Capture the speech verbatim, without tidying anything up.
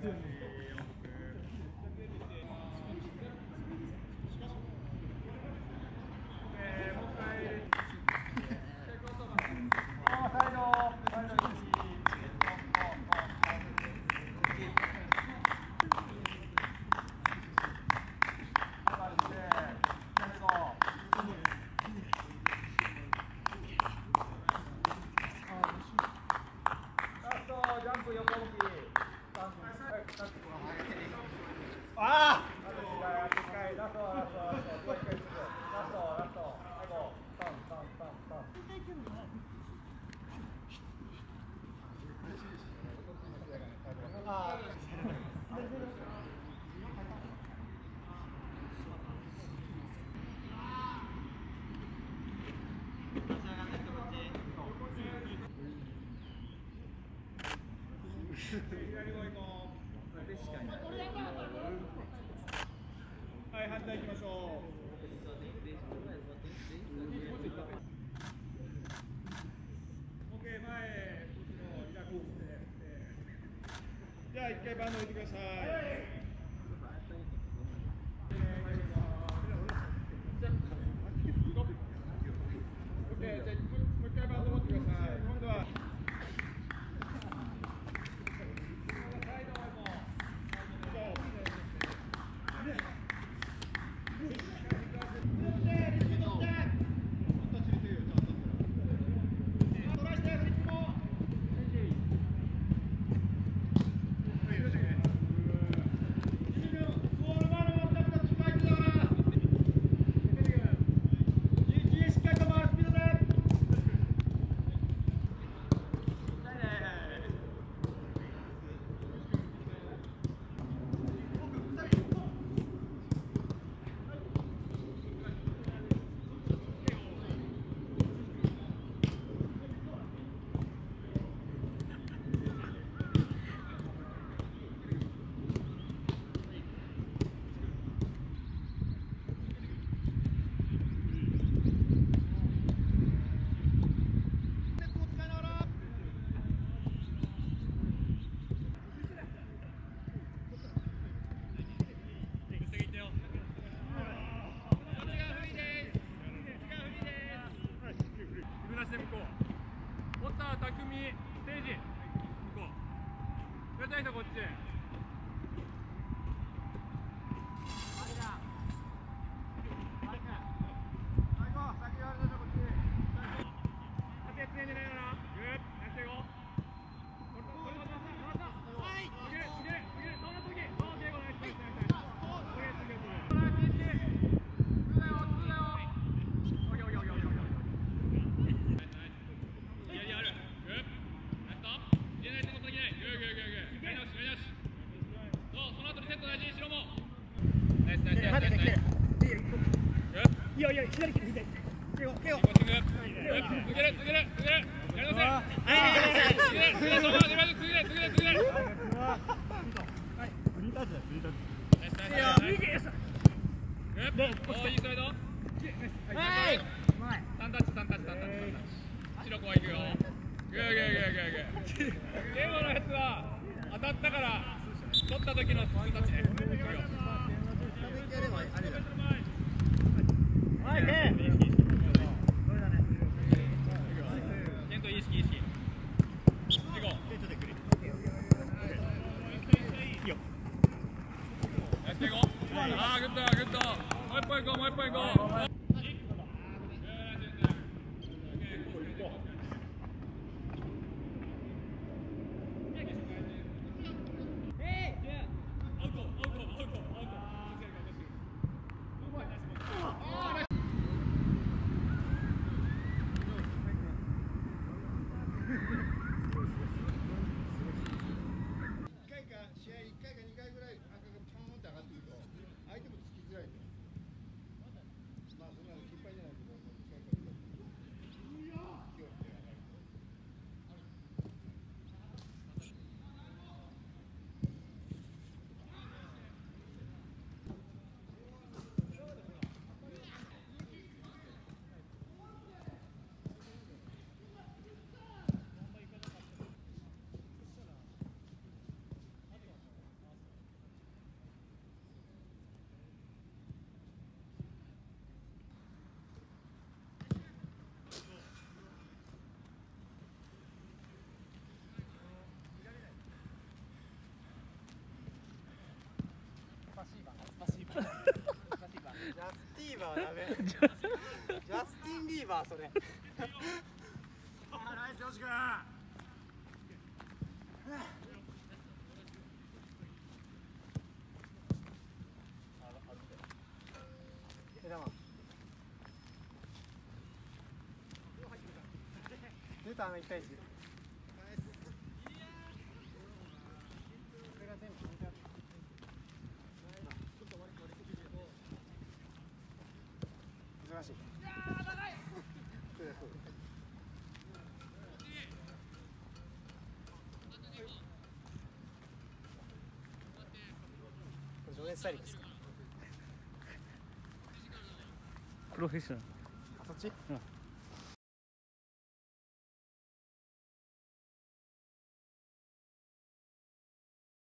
はい、反対行きましょう。じゃあ一回バンド置いてください。オッケー、じゃあもう一回バンド持ってください。今度は。まーバーだね。ジャスティン・ビーバーそれ。あ、ナイスよしくん。え、だま。出た、あの一対一。難しい。情熱大陸ですか。プロフェッショナル。あ、そっち？うん。